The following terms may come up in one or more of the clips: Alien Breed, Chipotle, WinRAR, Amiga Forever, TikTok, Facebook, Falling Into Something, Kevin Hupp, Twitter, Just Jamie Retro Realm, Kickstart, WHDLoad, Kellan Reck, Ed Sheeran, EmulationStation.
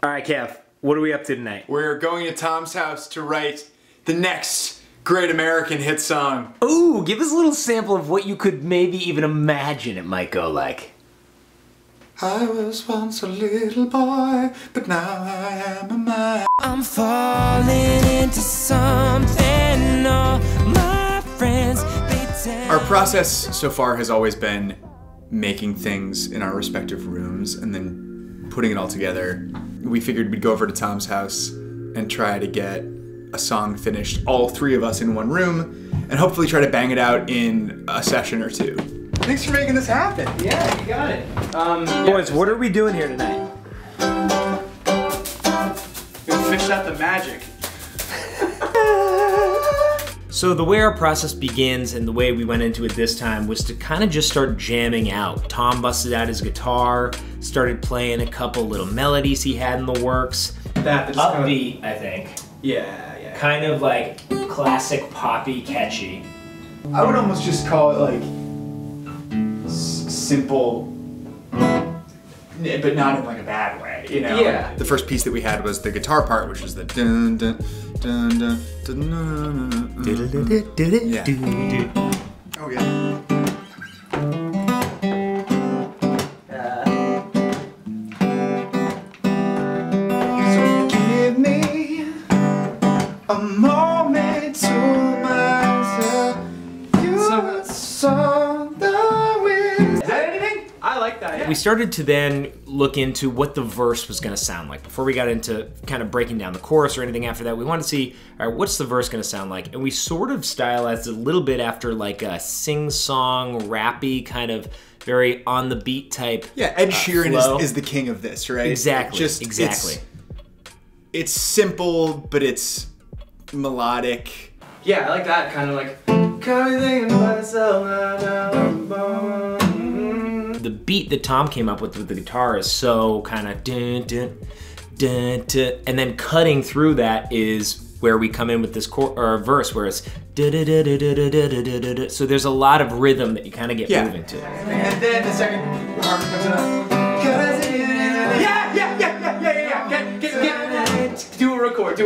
Alright, Kev, what are we up to tonight? We're going to Tom's house to write the next great American hit song. Ooh, give us a little sample of what you could maybe even imagine it might go like. I was once a little boy, but now I am a man. I'm falling into something, all my friends, they tell. Our process so far has always been making things in our respective rooms and then putting it all together. We figured we'd go over to Tom's house and try to get a song finished, all three of us in one room, and hopefully try to bang it out in a session or two. Thanks for making this happen. Yeah, you got it. Boys, what are we doing here tonight? We figured out the magic. So the way our process begins and the way we went into it this time was to kind of just start jamming out. Tom busted out his guitar, started playing a couple little melodies he had in the works. That's upbeat, I think. Yeah. Kind of like classic poppy, catchy. I would almost just call it like simple, but not in like a bad way, you know? Yeah. The first piece that we had was the guitar part, which was the dun dun dun dun dun dun dun. Yeah. Oh yeah. So give me a moment to myself. You saw the wind. Is that anything? I like that. Yeah. We started to then look into what the verse was gonna sound like. Before we got into kind of breaking down the chorus or anything after that, we wanted to see, all right, what's the verse gonna sound like? And we sort of stylized it a little bit after like a sing-song, rappy, kind of very on the beat type. Yeah, Ed Sheeran is the king of this, right? Exactly, exactly. It's simple, but it's melodic. Yeah, I like that, kind of like, the beat that Tom came up with the guitar is so kind of dun, dun, dun, dun, and then cutting through that is where we come in with this verse where it's da, da, da, da, da, da, da, da, da. So there's a lot of rhythm that you kind of get moving to. And then the second part comes up. Yeah. Get. Do a record.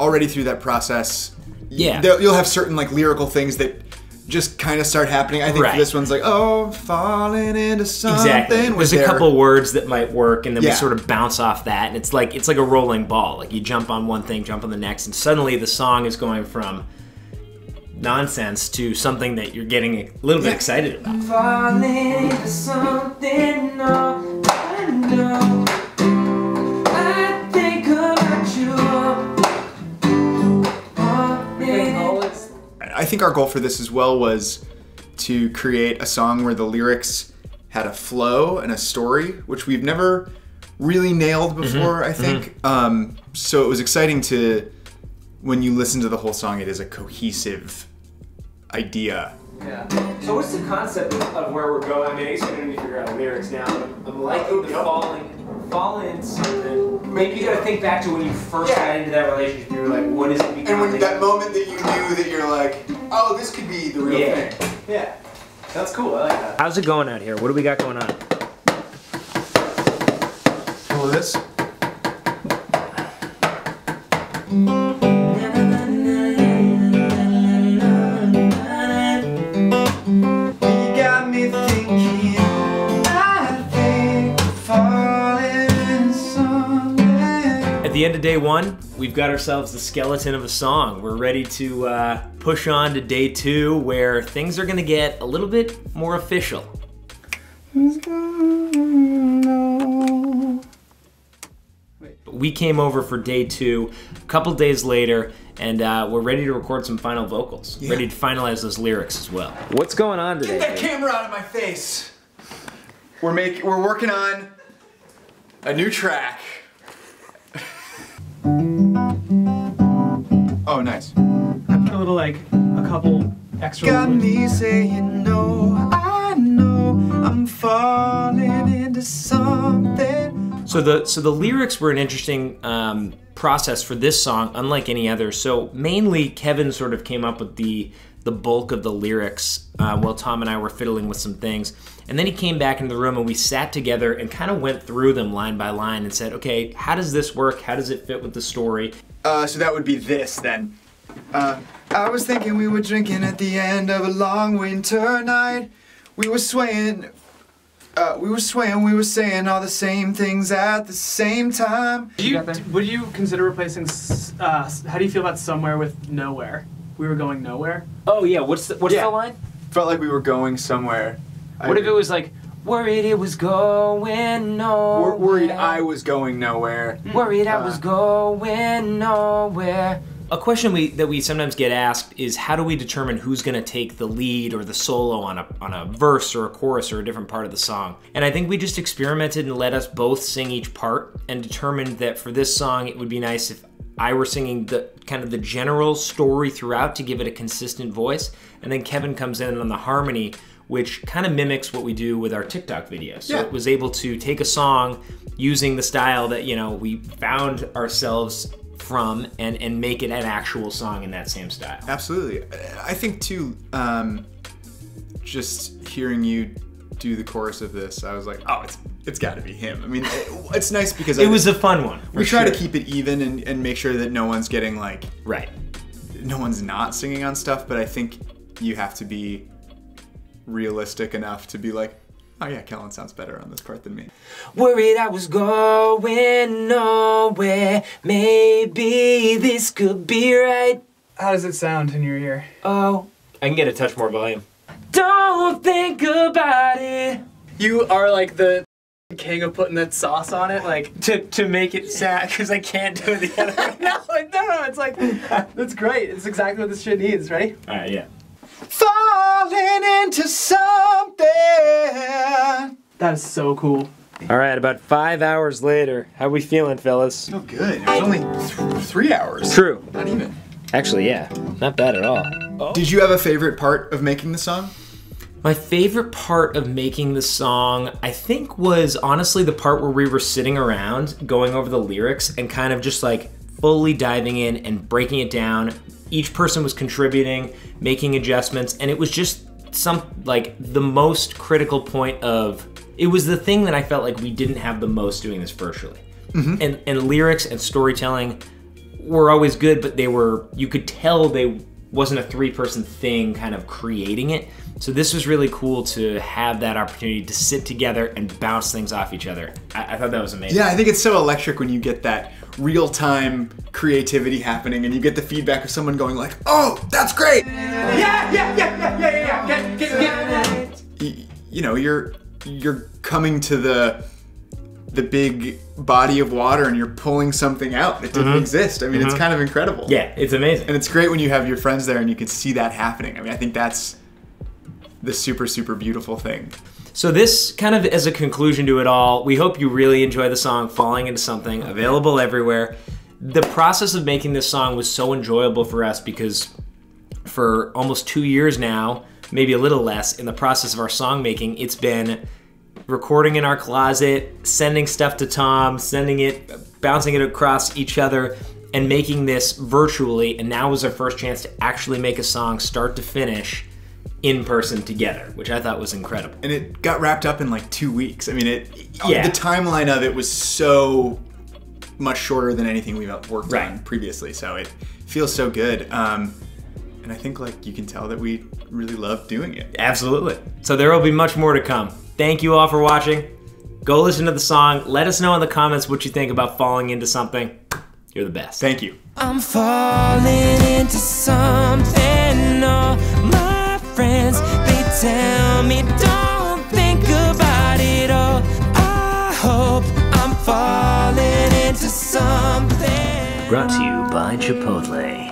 Already through that process, yeah, you'll have certain like lyrical things that just kind of start happening. I think this one's like, oh, falling into something. Exactly. There's a couple words that might work, and then we sort of bounce off that, and it's like a rolling ball. Like you jump on one thing, jump on the next, and suddenly the song is going from nonsense to something that you're getting a little bit excited about. Falling into something, no, I know. I think our goal for this as well was to create a song where the lyrics had a flow and a story, which we've never really nailed before, I think. So it was exciting to, when you listen to the whole song, it is a cohesive idea. Yeah. So what's the concept of where we're going? I mean, I guess we don't need to figure out the lyrics now. I'm liking the falling into something. Maybe you gotta think back to when you first got into that relationship. You were like, what is it becoming? And when that moment that you knew that you're like, oh, this could be the real thing. Yeah. That's cool. I like that. How's it going out here? What do we got going on? All of this. At the end of day one, we've got ourselves the skeleton of a song. We're ready to push on to day two, where things are gonna get a little bit more official. We came over for day two a couple days later, and we're ready to record some final vocals. Yeah. Ready to finalize those lyrics as well. What's going on today? Get that camera out of my face! We're working on a new track. Oh, nice. I put a little, like, a couple extra. Got me saying no, I know I'm falling into something. So the lyrics were an interesting process for this song, unlike any other. So mainly Kevin sort of came up with the bulk of the lyrics while Tom and I were fiddling with some things. And then he came back into the room and we sat together and kind of went through them line by line and said, okay, how does this work? How does it fit with the story? So that would be this then. I was thinking we were drinking at the end of a long winter night. We were swaying, we were saying all the same things at the same time. Would you consider replacing, how do you feel about somewhere with nowhere? We were going nowhere? Oh yeah, what's the line? Felt like we were going somewhere. What if it was like, worried it was going nowhere. Worried I was going nowhere. Worried I was going nowhere. A question that we sometimes get asked is, how do we determine who's gonna take the lead or the solo on a verse or a chorus or a different part of the song? And I think we just experimented and let us both sing each part and determined that for this song, it would be nice if I were singing kind of the general story throughout to give it a consistent voice. And then Kevin comes in on the harmony, which kind of mimics what we do with our TikTok videos. So it was able to take a song using the style that, you know, we found ourselves from and make it an actual song in that same style. Absolutely. I think too, just hearing you do the chorus of this, I was like, oh, it's gotta be him. I mean, it's nice because it was a fun one. We try to keep it even and make sure that no one's getting like, no one's not singing on stuff, but I think you have to be realistic enough to be like, oh yeah, Kellen sounds better on this part than me. Worried I was going nowhere. Maybe this could be right. How does it sound in your ear? Oh. I can get a touch more volume. Don't think about it. You are like the king of putting that sauce on it, like to make it sad, because I can't do it the other way. No, it's like, that's great. It's exactly what this shit needs, right? All right, yeah. Falling into something. That is so cool. All right, about 5 hours later, how we feeling, fellas? Oh, good. It was only 3 hours. True. Not even. Actually, yeah, not bad at all. Oh. Did you have a favorite part of making the song? My favorite part of making the song, I think, was honestly the part where we were sitting around going over the lyrics and kind of just like fully diving in and breaking it down. Each person was contributing, making adjustments, and it was just the most critical point of, it was the thing that I felt like we didn't have the most doing this virtually. Mm-hmm. And lyrics and storytelling were always good, but they were, you could tell they wasn't a three-person thing kind of creating it. So this was really cool to have that opportunity to sit together and bounce things off each other. I thought that was amazing. Yeah, I think it's so electric when you get that real-time creativity happening and you get the feedback of someone going like, oh, that's great! Yeah! Get. You know, you're coming to the big body of water and you're pulling something out that didn't exist. I mean, it's kind of incredible. Yeah, it's amazing. And it's great when you have your friends there and you can see that happening. I mean, I think that's the super, super beautiful thing. So this kind of as a conclusion to it all, we hope you really enjoy the song Falling Into Something, available everywhere. The process of making this song was so enjoyable for us because for almost 2 years now, maybe a little less, in the process of our song making, it's been recording in our closet, sending stuff to Tom, sending it, bouncing it across each other, and making this virtually. And now was our first chance to actually make a song start to finish in person together, which I thought was incredible. And it got wrapped up in like 2 weeks. I mean, the timeline of it was so much shorter than anything we've worked on previously. So it feels so good. And I think like you can tell that we really love doing it. Absolutely. So there will be much more to come. Thank you all for watching. Go listen to the song. Let us know in the comments what you think about Falling Into Something. You're the best. Thank you. I'm falling into something. All my friends, they tell me don't think about it all. I hope I'm falling into something. Brought to you by Chipotle.